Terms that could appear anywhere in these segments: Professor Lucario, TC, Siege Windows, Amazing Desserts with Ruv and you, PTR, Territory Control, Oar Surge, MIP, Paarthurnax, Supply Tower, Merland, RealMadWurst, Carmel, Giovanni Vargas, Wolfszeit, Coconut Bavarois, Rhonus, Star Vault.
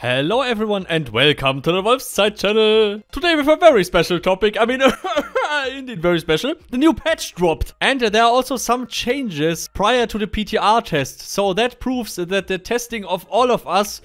Hello everyone and welcome to the Wolfszeit channel. Today we have a very special topic, I mean indeed very special. The new patch dropped and there are also some changes prior to the PTR test. So that proves that the testing of all of us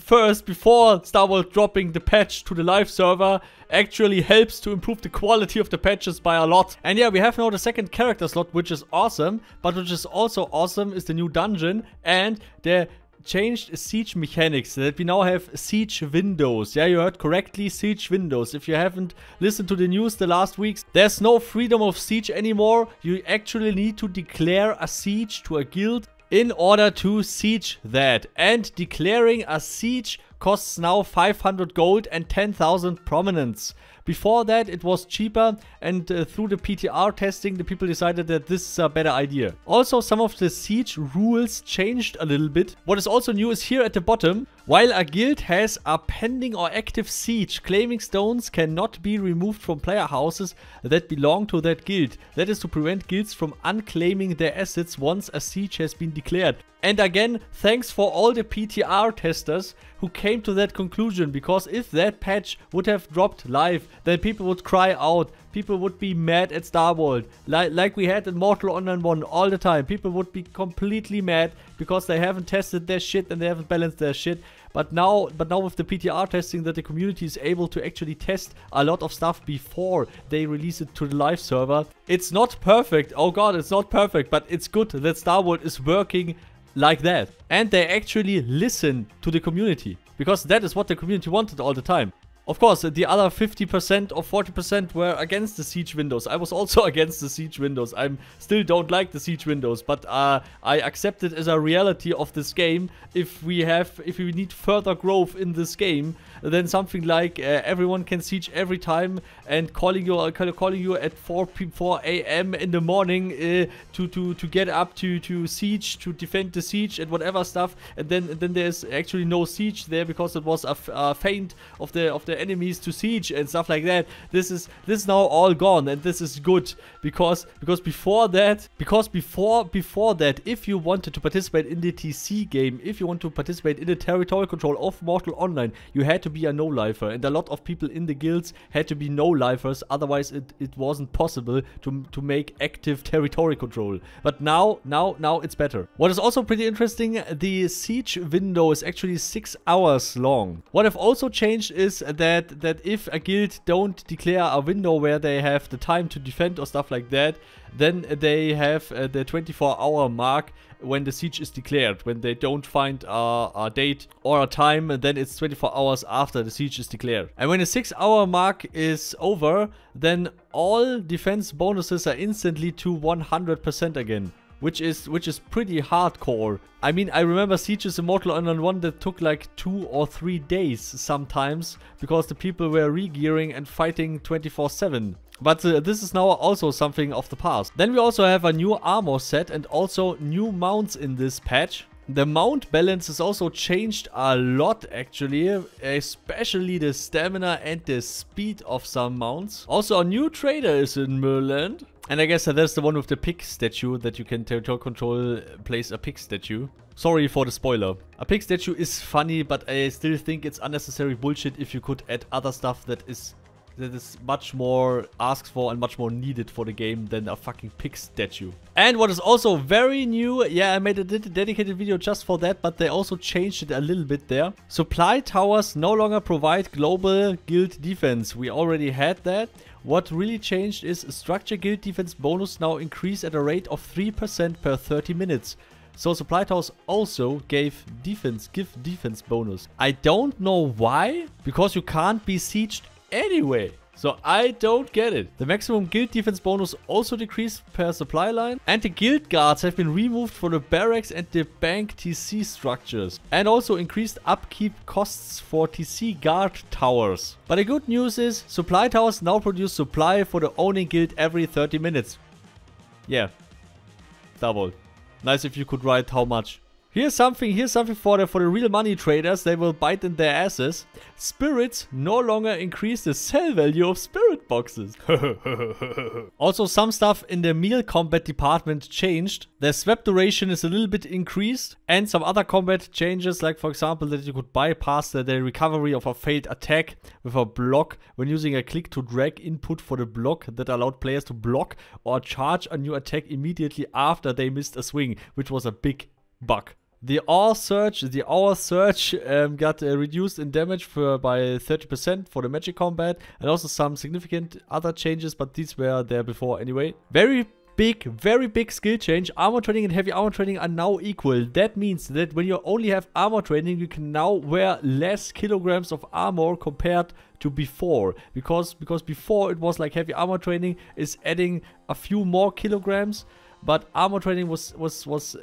first before Star Vault dropping the patch to the live server actually helps to improve the quality of the patches by a lot. And yeah, we have now the second character slot, which is awesome, but which is also awesome is the new dungeon and the changed siege mechanics, that we now have siege windows. Yeah, you heard correctly, siege windows. If you haven't listened to the news the last weeks, there's no freedom of siege anymore. You actually need to declare a siege to a guild in order to siege that. And declaring a siege costs now 500 gold and 10,000 prominence. Before that, it was cheaper, and through the PTR testing, the people decided that this is a better idea. Also, some of the siege rules changed a little bit. What is also new is here at the bottom. While a guild has a pending or active siege, claiming stones cannot be removed from player houses that belong to that guild. That is to prevent guilds from unclaiming their assets once a siege has been declared. And again, thanks for all the PTR testers who came to that conclusion, because if that patch would have dropped live, then people would cry out, people would be mad at Star Vault, like we had in Mortal Online 1 all the time. People would be completely mad because they haven't tested their shit and they haven't balanced their shit. But now with the PTR testing, that the community is able to actually test a lot of stuff before they release it to the live server. It's not perfect, oh god, it's not perfect, but it's good that Star Vault is working like that. And they actually listen to the community, because that is what the community wanted all the time. Of course, the other 50% or 40% were against the siege windows. I was also against the siege windows. I still don't like the siege windows, but I accept it as a reality of this game. If we need further growth in this game, then something like everyone can siege every time, and calling you at 4 a.m. in the morning to get up to siege, to defend the siege and whatever stuff, and then there's actually no siege there because it was a feint of the enemies to siege and stuff like that. This is now all gone, and this is good, because before that, if you wanted to participate in the TC game, if you want to participate in the territorial control of Mortal Online, you had to be a no-lifer, and a lot of people in the guilds had to be no-lifers, otherwise it wasn't possible to make active territory control. But now it's better. What is also pretty interesting, the siege window is actually 6 hours long. What I've also changed is that if a guild don't declare a window where they have the time to defend or stuff like that, then they have the 24-hour mark when the siege is declared. When they don't find a date or a time, then it's 24 hours after the siege is declared. And when the 6-hour mark is over, then all defense bonuses are instantly to 100% again. Which is pretty hardcore. I mean, I remember sieges in Mortal Online 1 that took like 2 or 3 days sometimes, because the people were regearing and fighting 24/7. But this is now also something of the past. Then we also have a new armor set and also new mounts in this patch. The mount balance is also changed a lot actually, especially the stamina and the speed of some mounts. Also a new trader is in Merland. And I guess that's the one with the pig statue, that you can territorial control place a pig statue. Sorry for the spoiler. A pig statue is funny, but I still think it's unnecessary bullshit if you could add other stuff that is much more asked for and much more needed for the game than a fucking pig statue. And what is also very new, yeah, I made a dedicated video just for that, but they also changed it a little bit there. Supply towers no longer provide global guild defense. We already had that. What really changed is structure guild defense bonus now increase at a rate of 3% per 30 minutes. So supply towers also give defense bonus. I don't know why, because you can't be sieged anyway, so I don't get it. The maximum guild defense bonus also decreased per supply line, and the guild guards have been removed for the barracks and the bank TC structures, and also increased upkeep costs for TC guard towers. But the good news is supply towers now produce supply for the owning guild every 30 minutes. Yeah, double. Nice if you could write how much. Here's something for the real money traders. They will bite in their asses. Spirits no longer increase the sell value of spirit boxes. Also, some stuff in the meal combat department changed. The swap duration is a little bit increased. And some other combat changes, like for example that you could bypass the recovery of a failed attack with a block when using a click to drag input for the block that allowed players to block or charge a new attack immediately after they missed a swing, which was a big bug. The Oar Surge got reduced in damage by 30% for the magic combat, and also some significant other changes, but these were there before anyway. Very big skill change. Armor training and heavy armor training are now equal. That means that when you only have armor training, you can now wear less kilograms of armor compared to before. Because before it was like heavy armor training is adding a few more kilograms. But armor training was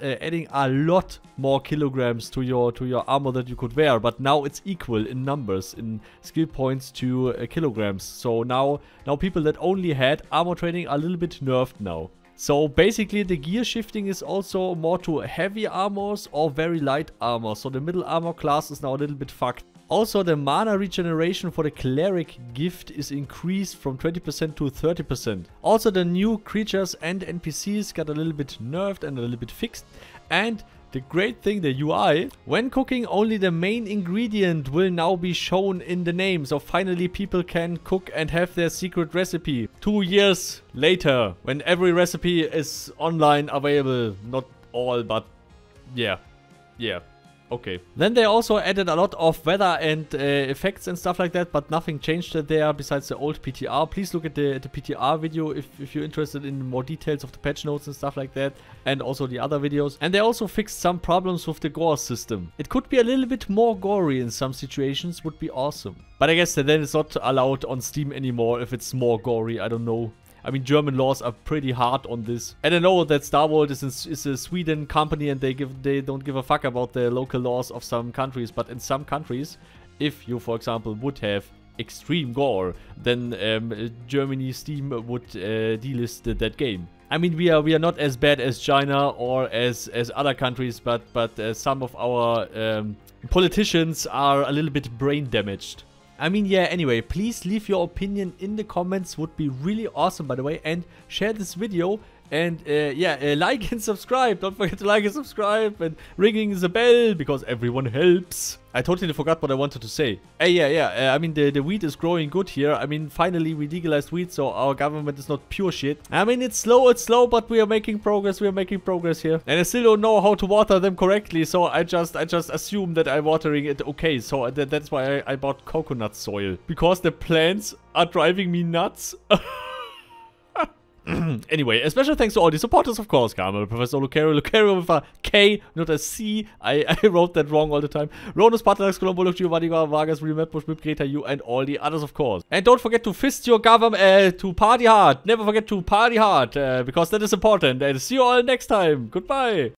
adding a lot more kilograms to your armor that you could wear. But now it's equal in numbers, in skill points to kilograms. So now people that only had armor training are a little bit nerfed now. So basically the gear shifting is also more to heavy armors or very light armor. So the middle armor class is now a little bit fucked. Also, the mana regeneration for the cleric gift is increased from 20% to 30%. Also, the new creatures and NPCs got a little bit nerfed and a little bit fixed. And the great thing, the UI, when cooking, only the main ingredient will now be shown in the name. So finally people can cook and have their secret recipe 2 years later, when every recipe is online available. Not all, but yeah. Okay. Then they also added a lot of weather and effects and stuff like that, but nothing changed there besides the old PTR. Please look at the PTR video if you're interested in more details of the patch notes and stuff like that, and also the other videos. And they also fixed some problems with the gore system. It could be a little bit more gory in some situations, would be awesome. But I guess that then it's not allowed on Steam anymore if it's more gory, I don't know. I mean, German laws are pretty hard on this. And I know that Star Vault is a Sweden company and they don't give a fuck about the local laws of some countries. But in some countries, if you, for example, would have extreme gore, then Germany Steam would delist that game. I mean, we are not as bad as China or as other countries, but some of our politicians are a little bit brain damaged. I mean, yeah, anyway, please leave your opinion in the comments, would be really awesome, by the way, and share this video, and like and subscribe, don't forget to like and subscribe, and ringing the bell, because everyone helps. I totally forgot what I wanted to say. I mean, the wheat is growing good here. I mean, finally we legalized wheat, so our government is not pure shit. I mean, it's slow, but we are making progress, here. And I still don't know how to water them correctly, so I just assume that I'm watering it okay. So that's why I bought coconut soil. Because the plants are driving me nuts. Anyway, a special thanks to all the supporters, of course. Carmel, Professor Lucario with a K, not a C. I wrote that wrong all the time. Ronus, Paarthurnax, Colombo, Giovanni, Vargas, RealMadWurst, Mip, Greta, you, and all the others, of course. And don't forget to fist your government, to party hard. Never forget to party hard, because that is important. And see you all next time. Goodbye.